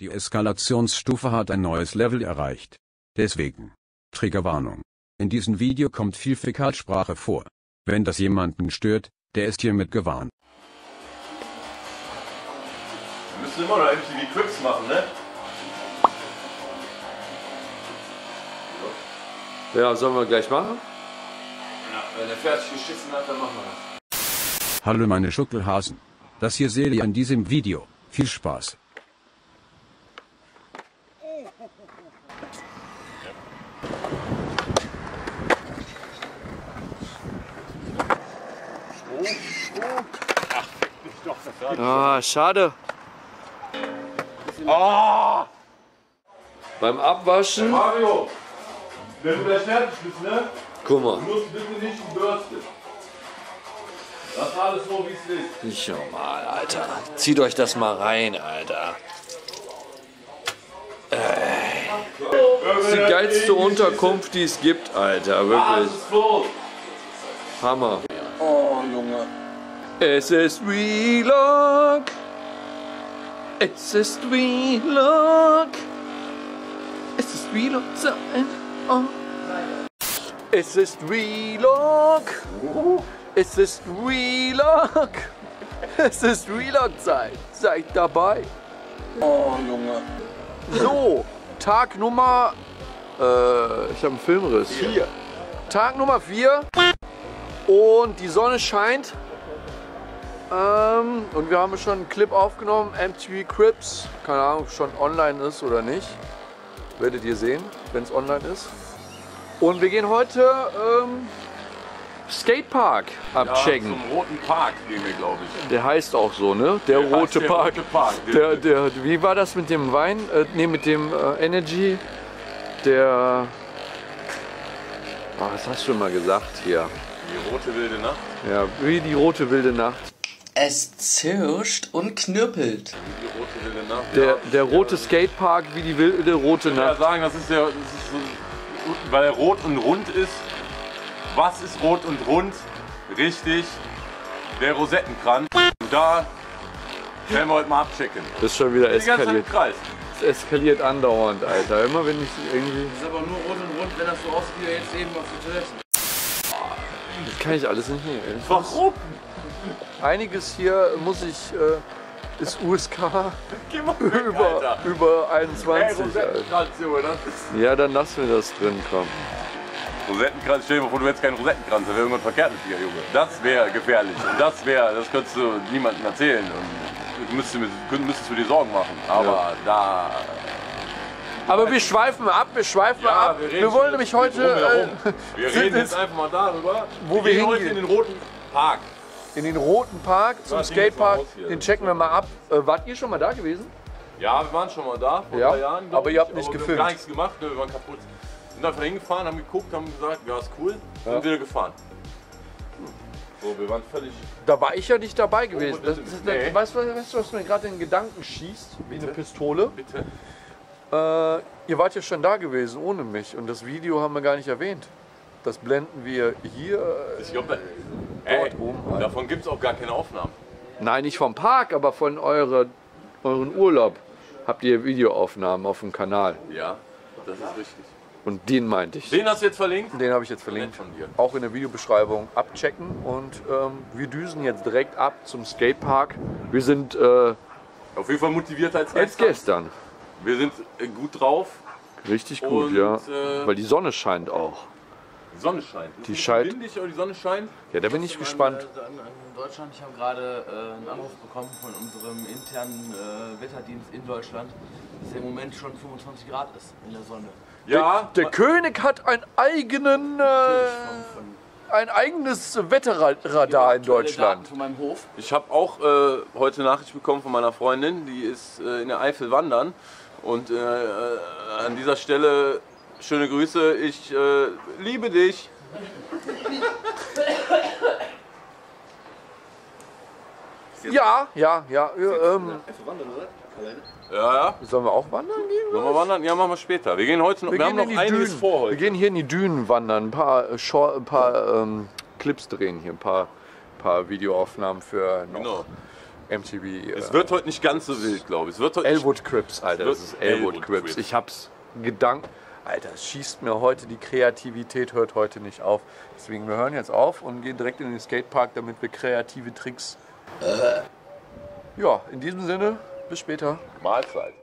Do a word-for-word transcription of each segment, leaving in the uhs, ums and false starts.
Die Eskalationsstufe hat ein neues Level erreicht. Deswegen. Triggerwarnung. In diesem Video kommt viel Fäkalsprache vor. Wenn das jemanden stört, der ist hiermit gewarnt. Wir müssen immer noch M T V Crips machen, ne? Ja, sollen wir gleich machen? Ja, wenn er fertig geschissen hat, dann machen wir das. Hallo meine Schuckelhasen. Das hier seht ihr in diesem Video. Viel Spaß. Ah, schade. Oh. Beim Abwaschen. Mario, wenn du gleich fertig bist, ne? Guck mal. Du musst bitte nicht bürsten. Lass alles so, wie es ist. Nicht normal, Alter. Zieht euch das mal rein, Alter. Äh. Das ist die geilste Unterkunft, die es gibt, Alter. Wirklich. Hammer. Oh, Junge. Es ist Vlog. Es ist Vlog. Es ist Vlog sein. Oh. Es ist Vlog. Es ist Vlog. Es ist Vlog sein. Seid dabei. Oh, Junge. So, Tag Nummer. Äh, ich habe einen Filmriss. vier. Tag Nummer vier. Und die Sonne scheint. Ähm, und wir haben schon einen Clip aufgenommen, M T V Crips. Keine Ahnung, ob es schon online ist oder nicht. Werdet ihr sehen, wenn es online ist. Und wir gehen heute ähm, Skatepark abchecken. Ja, zum Roten Park gehen wir, glaube ich. Der heißt auch so, ne? Der, der Rote, der Park. Rote Park. Der, der, wie war das mit dem Wein? Äh, ne, mit dem äh, Energy. Der... Oh, was hast du mal gesagt hier? Die rote wilde Nacht. Ja, wie die rote wilde Nacht. Es zirscht und knüppelt. Wie die rote wilde Nacht. Der, der rote Skatepark wie die wilde rote Nacht. Ich würde sagen, das ist ja, das ist so, weil er rot und rund ist. Was ist rot und rund? Richtig, der Rosettenkranz. Und da werden wir heute mal abchecken. Das ist schon wieder eskaliert. Es eskaliert andauernd, Alter. Immer wenn ich irgendwie... Das ist aber nur rot und rund, wenn das so aussieht, wie jetzt eben auf die Toilette. Das kann ich alles nicht nehmen. Warum? Einiges hier muss ich, äh, ist U S K weg, über, über einundzwanzig. Hey, ist... Ja, dann lassen wir das drin, komm. Rosettenkranz, stell dir mal vor, du hättest keinen Rosettenkranz, da wäre irgendwas verkehrt mit dir, Junge. Das wäre gefährlich. Und das wäre, das könntest du niemandem erzählen. Und müsstest, müsstest du dir Sorgen machen. Aber ja. da... Aber wir schweifen ab, wir schweifen ja, ab. Wir, wir wollen nämlich heute... Äh, wir reden jetzt einfach mal darüber. Wo wir, wir gehen heute in den Roten Park. In den Roten Park, zum ja, Skatepark. Den checken wir mal ab. Äh, wart ihr schon mal da gewesen? Ja, wir waren schon mal da vor ja. drei Jahren. Aber ihr habt nicht gefilmt. Wir haben gar nichts gemacht, wir waren kaputt. Sind einfach hingefahren, haben geguckt, haben gesagt, ja, ist cool. Ja. Sind wieder gefahren. So, wir waren völlig... Da war ich ja nicht dabei gewesen. Oh, das, das, das, das, nee. weißt, du, weißt du, was mir gerade in den Gedanken schießt? Wie eine Pistole. Bitte. Äh, ihr wart ja schon da gewesen ohne mich und das Video haben wir gar nicht erwähnt. Das blenden wir hier äh, ich glaub, da, dort ey, oben. Ein. Davon gibt es auch gar keine Aufnahmen. Nein, nicht vom Park, aber von eure, euren Urlaub habt ihr Videoaufnahmen auf dem Kanal. Ja, das ist richtig. Und den meinte ich. Den hast du jetzt verlinkt? Den habe ich jetzt verlinkt. Von dir. Auch in der Videobeschreibung abchecken und ähm, wir düsen jetzt direkt ab zum Skatepark. Wir sind äh, auf jeden Fall motiviert als gestern. Als gestern. Wir sind gut drauf. Richtig gut, und, ja. Äh, Weil die Sonne scheint auch. Die Sonne scheint. Ist die scheint. Windig, aber die Sonne scheint. Ja, da bin ich gespannt. In Deutschland, ich habe gerade äh, einen Anruf bekommen von unserem internen äh, Wetterdienst in Deutschland, dass der im Moment schon fünfundzwanzig Grad ist in der Sonne. Ja. Der, der König hat einen eigenen, äh, ein eigenes Wetterradar in Deutschland. Von meinem Hof. Ich habe auch äh, heute Nachricht bekommen von meiner Freundin, die ist äh, in der Eifel wandern. Und äh, an dieser Stelle schöne Grüße, ich äh, liebe dich. Ja, ja, ja. ja ähm. Ja, sollen wir auch wandern gehen? Sollen wir wandern? Ja, machen wir später. Wir gehen heute noch, wir wir haben noch einiges Dünen. vor heute. Wir gehen hier in die Dünen wandern, ein paar, Short, ein paar ähm, Clips drehen hier, ein paar, paar Videoaufnahmen für noch. Genau. M T V. Es wird heute nicht ganz so wild, glaube ich. Es wird heute Elwood Crips, Alter. Das ist Elwood Crips. Ich hab's gedankt. Alter, es schießt mir heute, die Kreativität hört heute nicht auf. Deswegen, wir hören jetzt auf und gehen direkt in den Skatepark, damit wir kreative Tricks... Ja, in diesem Sinne, bis später. Mahlzeit.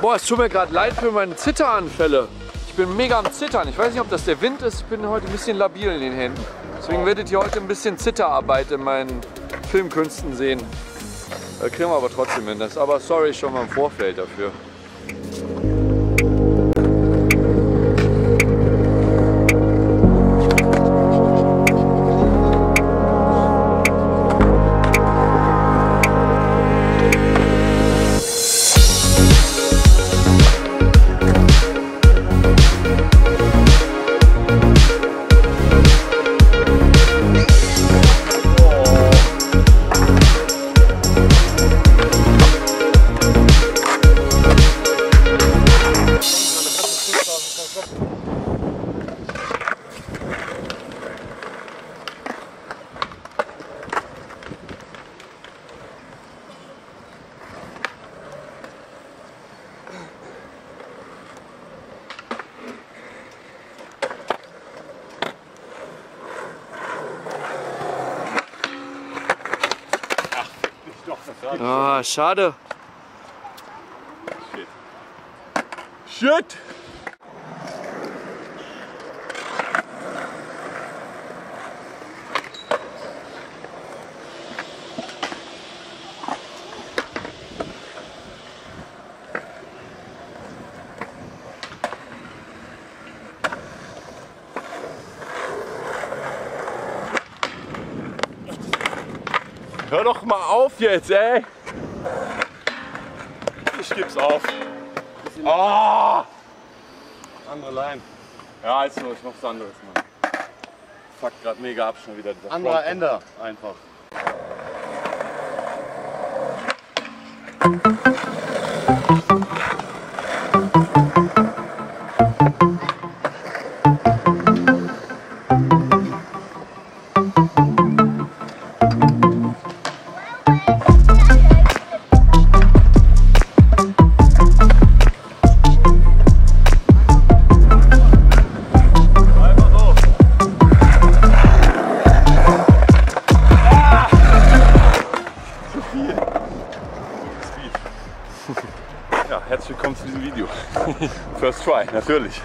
Boah, es tut mir gerade leid für meine Zitteranfälle. Ich bin mega am Zittern. Ich weiß nicht, ob das der Wind ist. Ich bin heute ein bisschen labil in den Händen. Deswegen werdet ihr heute ein bisschen Zitterarbeit in meinen Filmkünsten sehen. Da kriegen wir aber trotzdem hin. Das. Aber sorry schon mal im Vorfeld dafür. Ah, oh, schade. Shit. Shit! Hör doch mal auf jetzt, ey! Ich geb's auf. Ah! Andere Line. Ja, also, ich mach's anderes, Mann. Fuck, grad mega ab schon wieder. Anderer Ender, einfach. Ja, herzlich willkommen zu diesem Video. First try, natürlich.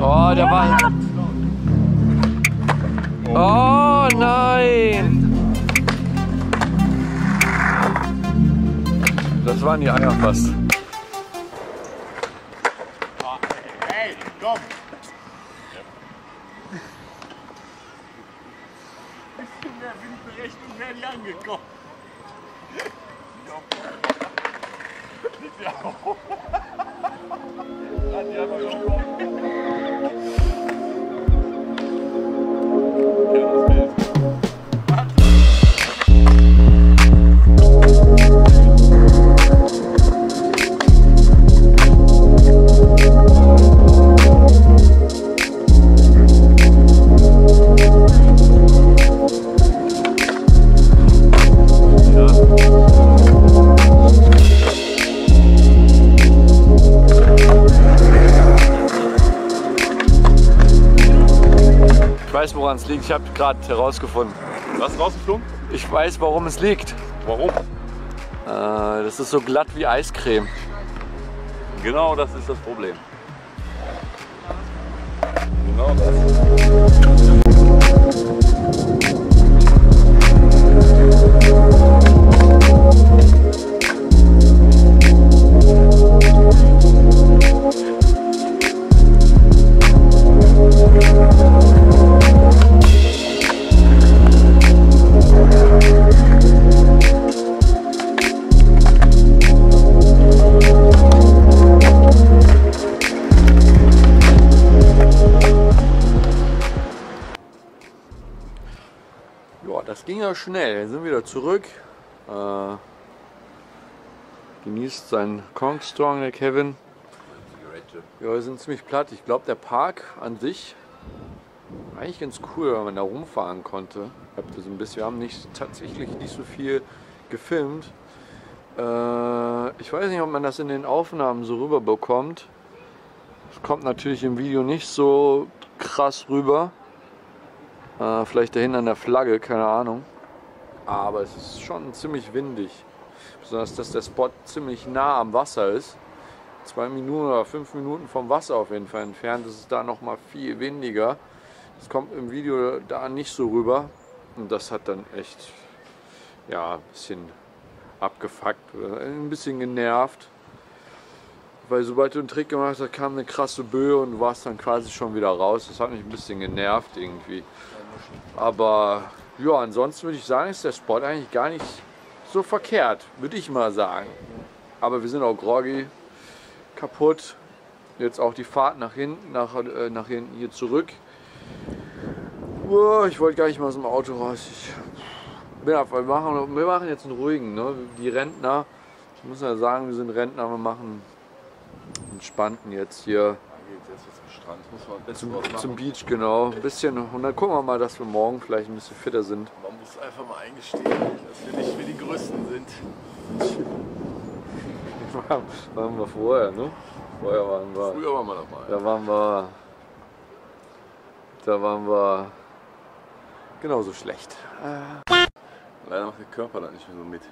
Oh, der war... Oh nein! Das waren die Eier fast. Hey, komm! Bisschen mehr Windberechnung wäre die angekommen. Ja. Hat die einfach noch Ich weiß, woran es liegt. Ich habe gerade herausgefunden. Was ist rausgeflogen? Ich weiß, warum es liegt. Warum? Äh, das ist so glatt wie Eiscreme. Genau, das ist das Problem. Genau das. Das ging ja schnell, wir sind wieder zurück. Äh, genießt seinen Kong Strong, der Kevin. Ja, wir sind ziemlich platt. Ich glaube, der Park an sich war eigentlich ganz cool, weil man da rumfahren konnte. Ich hab da so ein bisschen, wir haben nicht, tatsächlich nicht so viel gefilmt. Äh, ich weiß nicht, ob man das in den Aufnahmen so rüberbekommt. Es kommt natürlich im Video nicht so krass rüber. Uh, vielleicht dahin an der Flagge, keine Ahnung. Aber es ist schon ziemlich windig. Besonders, dass der Spot ziemlich nah am Wasser ist. Zwei Minuten oder fünf Minuten vom Wasser auf jeden Fall entfernt. Das ist da nochmal viel windiger. Das kommt im Video da nicht so rüber. Und das hat dann echt, ja, ein bisschen abgefuckt oder ein bisschen genervt. Weil sobald du einen Trick gemacht hast, kam eine krasse Böe und du warst dann quasi schon wieder raus. Das hat mich ein bisschen genervt irgendwie. Aber ja, ansonsten würde ich sagen, ist der Spot eigentlich gar nicht so verkehrt, würde ich mal sagen. Aber wir sind auch groggy, kaputt. Jetzt auch die Fahrt nach hinten, nach, äh, nach hinten hier zurück. Oh, ich wollte gar nicht mal aus dem Auto raus. Ich bin auf, wir, machen, wir machen jetzt einen ruhigen, ne? Die Rentner, ich muss ja sagen, wir sind Rentner, wir machen entspannten jetzt hier. Zum, zum Beach, genau. Ein bisschen. Und dann gucken wir mal, dass wir morgen vielleicht ein bisschen fitter sind. Man muss einfach mal eingestehen, dass wir nicht wie die Größten sind. Waren wir vorher, ne? Vorher waren wir. Früher waren wir noch mal. Da waren wir. Da waren wir. Genauso schlecht. Leider macht der Körper da nicht mehr so mit.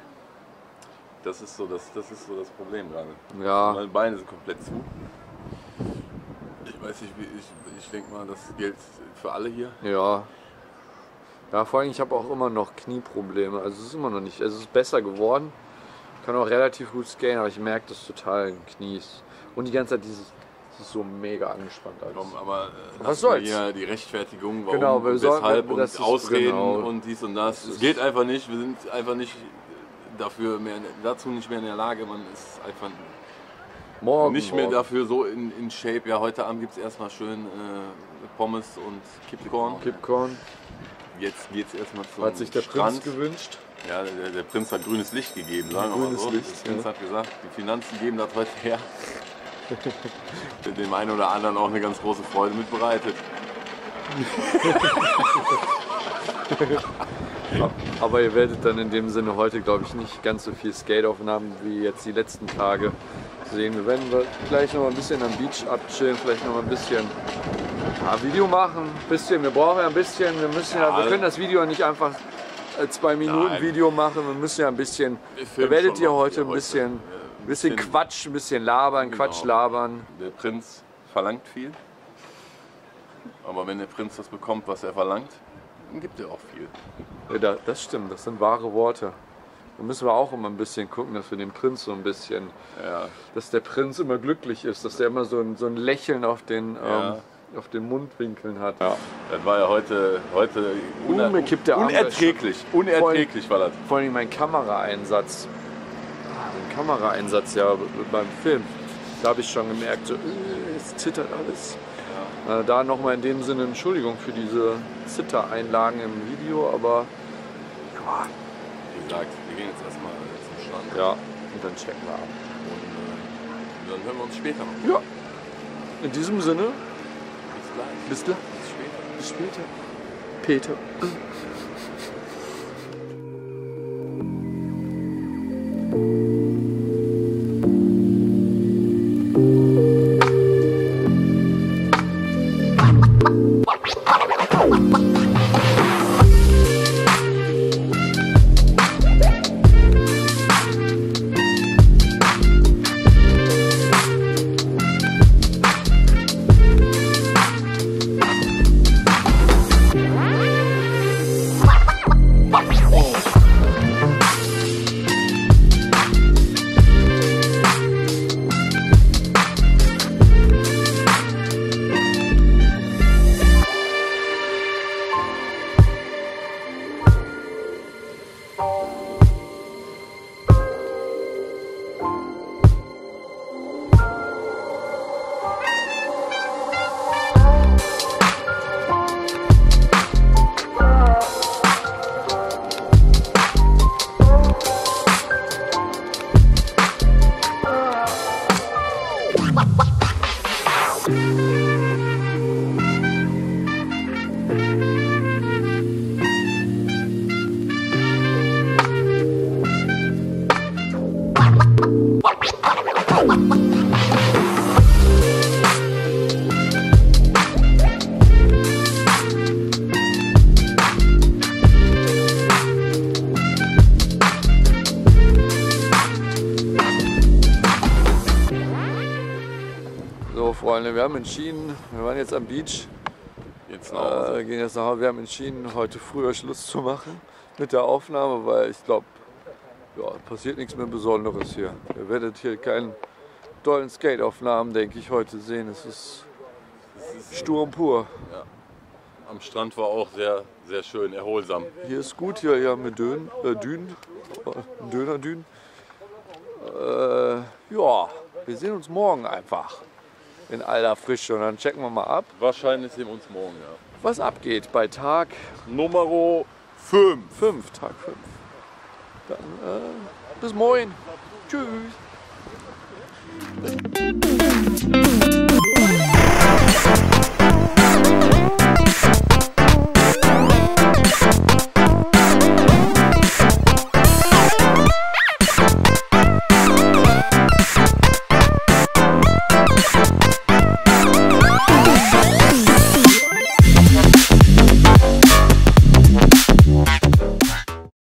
Das ist so das, das, ist so das Problem gerade. Ja. Meine Beine sind komplett zu. Ich weiß nicht, ich, ich, ich denke mal, das gilt für alle hier. Ja. Ja, vor allem, ich habe auch immer noch Knieprobleme. Also es ist immer noch nicht, es ist besser geworden. Ich kann auch relativ gut skaten, aber ich merke das total in Knies. Und die ganze Zeit dieses, das ist so mega angespannt alles. Komm, aber was soll's? Hier die Rechtfertigung, warum, genau, wir weshalb sollten, und Ausreden, genau, und dies und das. Es geht einfach nicht, wir sind einfach nicht dafür mehr, dazu nicht mehr in der Lage, man ist einfach... Morgen, nicht mehr morgen. Dafür so in, in Shape. Ja, heute Abend gibt es erstmal schön äh, Pommes und Kipcorn. Kipcorn. Jetzt geht es erstmal zum Strand. Hat sich der Strand. Prinz gewünscht? Ja, der, der Prinz hat grünes Licht gegeben, sagen wir mal so. Licht, der Prinz ja. hat gesagt, die Finanzen geben das heute her. Dem einen oder anderen auch eine ganz große Freude mit bereitet. Aber ihr werdet dann in dem Sinne heute, glaube ich, nicht ganz so viel Skateaufnahmen wie jetzt die letzten Tage sehen. Wir werden gleich noch mal ein bisschen am Beach abchillen, vielleicht noch mal ein bisschen ja, Video machen. Ein bisschen, wir brauchen ja ein bisschen, wir müssen ja, wir können das Video nicht einfach zwei Minuten Nein. Video machen, wir müssen ja ein bisschen, da werdet ihr heute ein bisschen, ein bisschen Quatsch, ein bisschen labern, genau. Quatsch labern. Der Prinz verlangt viel, aber wenn der Prinz das bekommt, was er verlangt, dann gibt er auch viel. Ja, das stimmt, das sind wahre Worte. Da müssen wir auch immer ein bisschen gucken, dass wir den Prinz so ein bisschen, ja. dass der Prinz immer glücklich ist, dass der immer so ein, so ein Lächeln auf den, ja. ähm, auf den Mundwinkeln hat. Ja. Das war ja heute, heute uner uh, kippt der unerträglich, unerträglich war das. Vor allem mein Kameraeinsatz, den Kameraeinsatz ja beim Film, da habe ich schon gemerkt, so, es zittert alles. Ja. Da nochmal in dem Sinne Entschuldigung für diese Zittereinlagen im Video, aber ja. Wie gesagt, wir gehen jetzt erstmal zum Strand. Ja, und dann checken wir ab. Und äh, dann hören wir uns später noch. Ja, in diesem Sinne. Bis gleich. Bis gleich. Bis später. Bis später. Peter. Wir haben entschieden, wir waren jetzt am Beach, jetzt äh, gehen jetzt nach Hause. Wir haben entschieden, heute früher Schluss zu machen mit der Aufnahme, weil ich glaube, ja, passiert nichts mehr Besonderes hier. Ihr werdet hier keinen tollen Skateaufnahmen, denke ich, heute sehen. Es ist, ist Sturm pur. Ja. Am Strand war auch sehr, sehr schön, erholsam. Hier ist gut, hier, hier haben wir Dön, äh, Dünen, äh, Dönerdünen. Äh, ja, wir sehen uns morgen einfach. In aller Frische und dann checken wir mal ab. Wahrscheinlich sehen wir uns morgen, ja. Was abgeht bei Tag Nummer fünf. fünf, Tag fünf. Dann äh, bis morgen. Tschüss.